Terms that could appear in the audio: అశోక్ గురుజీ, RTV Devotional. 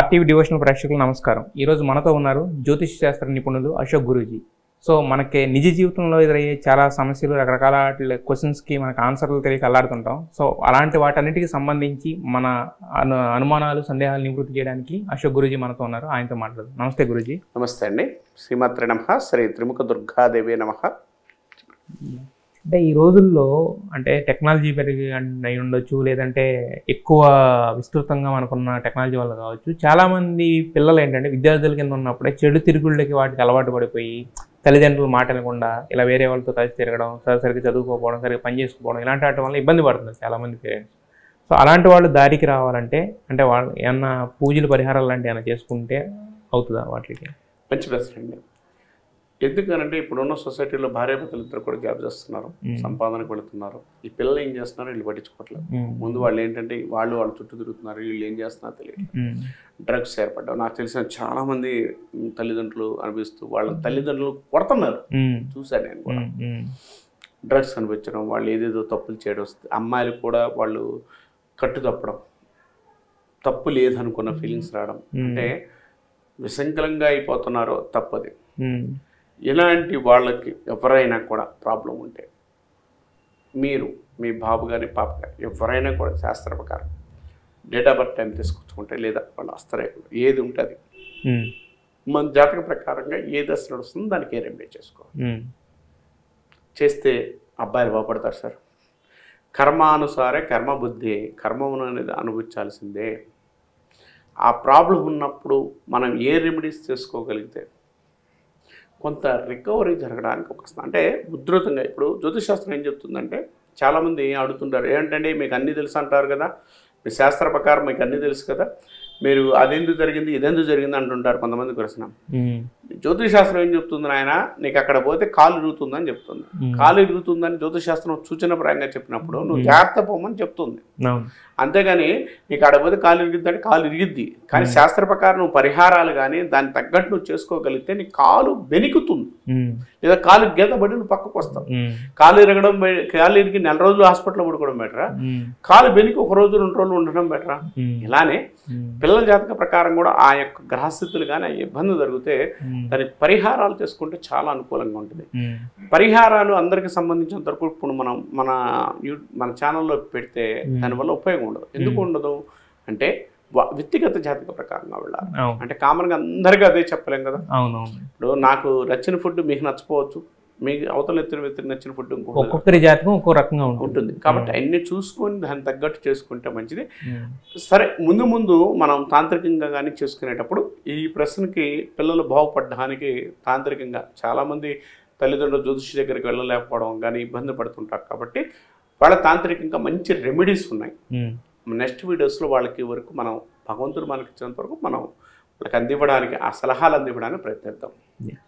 RTV Devotional ప్రేక్షకులకు నమస్కారం। ఈ రోజు మనతో ఉన్నారు జ్యోతిష శాస్త్ర నిపుణులు అశోక్ గురుజీ। సో మనకి నిజ జీవితంలో ఎదురయ్యే చాలా సమస్యలు, రకరకాల క్వశ్చన్స్ కి మనకు ఆన్సర్లు తెలియక అల్లాడుతుంటాం। సో అలాంటి వాటన్నిటికి సంబంధించి మన అనుమానాలు, సందేహాలను నివృత్తి చేయడానికి అశోక్ గురుజీ మనతో ఉన్నారు, ఆయనతో మాట్లాడదాం। నమస్తే గురుజీ। నమస్తే అండి। శ్రీమాత్రే నమః। శ్రీ త్రిముఖ దుర్గాదేవి నమః। అంటే ఈ రోజుల్లో అంటే టెక్నాలజీ పెరిగి అయి ఉండొచ్చు, లేదంటే ఎక్కువ విస్తృతంగా మనకున్న టెక్నాలజీ వల్ల కావచ్చు, చాలామంది పిల్లలు ఏంటంటే విద్యార్థుల కింద ఉన్నప్పుడే చెడు తిరుగుళ్ళకి వాటికి అలవాటు పడిపోయి తల్లిదండ్రులు మాట్లాడకుండా ఇలా వేరే వాళ్ళతో కలిసి తిరగడం, సరిగ్గా చదువుకోకపోవడం, సరిగ్గా పని చేసుకోవడం, ఇలాంటి వాటి వల్ల ఇబ్బంది పడుతున్నారు చాలామంది పేరెంట్స్। సో అలాంటి వాళ్ళు దారికి రావాలంటే అంటే వాళ్ళు ఏమన్నా పూజలు, పరిహారాలు లాంటివి ఏమైనా చేసుకుంటే అవుతుందా వాటికి? మంచి ప్రశ్న అండి। ఎందుకనంటే ఇప్పుడున్న సొసైటీలో భార్యాభర్తలు ఇద్దరు కూడా గ్యాప్ చేస్తున్నారు, సంపాదనకు వెళుతున్నారు, ఈ పిల్లలు ఏం చేస్తున్నారు వీళ్ళు పట్టించుకోవట్లేదు। ముందు వాళ్ళు ఏంటంటే వాళ్ళు వాళ్ళ చుట్టూ తిరుగుతున్నారు, వీళ్ళు ఏం చేస్తున్నారో తెలియట్లేదు, డ్రగ్స్ ఏర్పడ్డావు। నాకు తెలిసిన చాలా మంది తల్లిదండ్రులు అనిపిస్తూ వాళ్ళ తల్లిదండ్రులు కొడుతున్నారు, చూశాను నేను కూడా। డ్రగ్స్ అనిపించడం, వాళ్ళు ఏదేదో తప్పులు చేయడం, వస్తుంది అమ్మాయిలు కూడా వాళ్ళు కట్టు తప్పడం, తప్పు లేదనుకున్న ఫీలింగ్స్ రావడం, అంటే విశంకలంగా అయిపోతున్నారో తప్పది। ఇలాంటి వాళ్ళకి ఎవరైనా కూడా ప్రాబ్లం ఉంటే మీరు మీ బాబు కానీ పాప కానీ ఎవరైనా కూడా శాస్త్ర ప్రకారం డేట్ ఆఫ్ బర్త్ టైం తీసుకొచ్చుకుంటే, లేదా వాళ్ళ అస్తరేఖలు ఏది ఉంటుంది మన జాతక ప్రకారంగా ఏ దశ నడుస్తుందో దానికి ఏ రెమెడీ చేసుకోవాలి, చేస్తే అబ్బాయిలు బాగుపడతారు సార్। కర్మానుసారే కర్మ బుద్ధి, కర్మమును అనేది అనుభవించాల్సిందే। ఆ ప్రాబ్లం ఉన్నప్పుడు మనం ఏ రెమెడీస్ చేసుకోగలిగితే కొంత రికవరీ జరగడానికి ఒక అంటే ఉధృతంగా ఇప్పుడు జ్యోతిశాస్త్రం ఏం చెప్తుందంటే, చాలామంది అడుగుతుంటారు ఏంటంటే మీకు అన్నీ తెలుసు అంటారు కదా, మీ శాస్త్ర ప్రకారం మీకు అన్నీ తెలుసు కదా, మీరు అదెందుకు జరిగింది ఇదెందుకు జరిగింది అంటుంటారు కొంతమంది ప్రశ్న। జ్యోతిశాస్త్రం ఏం చెప్తుంది, ఆయన నీకు అక్కడ పోతే కాలు ఇరుగుతుందని చెప్తుంది। కాలు ఇరుగుతుందని జ్యోతిశాస్త్రం సూచనప్రాయంగా చెప్పినప్పుడు నువ్వు జాగ్రత్త పోమని చెప్తుంది, అంతేగాని నీకు అక్కడ పోతే కాలు ఇరిగిద్దంటే కాలు ఇరిగిద్ది, కానీ శాస్త్ర ప్రకారం నువ్వు పరిహారాలు కానీ దాన్ని తగ్గట్టు నువ్వు చేసుకోగలిగితే నీ కాలు వెనుకుతుంది, లేదా కాలు గీతబడి నువ్వు పక్కకు వస్తావు। కాలు ఇరగడం, కాలు ఇరిగి నెల రోజులు హాస్పిటల్లో పడుకోవడం బెటరా, కాలు వెనుక ఒక రోజు రెండు రోజులు ఉండడం బెటరా? ఇలానే పిల్లల జాతక ప్రకారం కూడా ఆ యొక్క గ్రహస్థితులు కానీ ఇబ్బంది జరిగితే దానికి పరిహారాలు చేసుకుంటే చాలా అనుకూలంగా ఉంటుంది। పరిహారాలు అందరికి సంబంధించినంత వరకు ఇప్పుడు మనం మన ఛానల్లో పెడితే దానివల్ల ఉపయోగం ఉండదు। ఎందుకు ఉండదు అంటే వ్యక్తిగత జాతక ప్రకారంగా వెళ్ళాలి, అంటే కామన్గా అందరికీ అదే చెప్పలేం కదా। ఇప్పుడు నాకు నచ్చిన ఫుడ్ మీకు నచ్చపోవచ్చు, మీకు అవతల ఎత్తున నచ్చిన ఫుడ్ ఒక్కొక్కరి జాతకం ఒక్కో రకంగా ఉంటుంది, కాబట్టి అన్ని చూసుకొని దాన్ని తగ్గట్టు చేసుకుంటే మంచిది। సరే, ముందు ముందు మనం తాంత్రికంగా కానీ చేసుకునేటప్పుడు ఈ ప్రశ్నకి పిల్లలు బాగుపడడానికి తాంత్రికంగా చాలామంది తల్లిదండ్రులు జ్యోతిష్య దగ్గరికి వెళ్ళలేకపోవడం కానీ ఇబ్బంది పడుతుంటారు, కాబట్టి వాళ్ళ తాంత్రికంగా మంచి రెమెడీస్ ఉన్నాయి। నెక్స్ట్ వీడియోస్లో వాళ్ళకి వరకు మనం భగవంతుడు మనకి ఇచ్చినంత వరకు మనం వాళ్ళకి అందివ్వడానికి ఆ సలహాలు అందివ్వడానికి ప్రయత్నిద్దాం।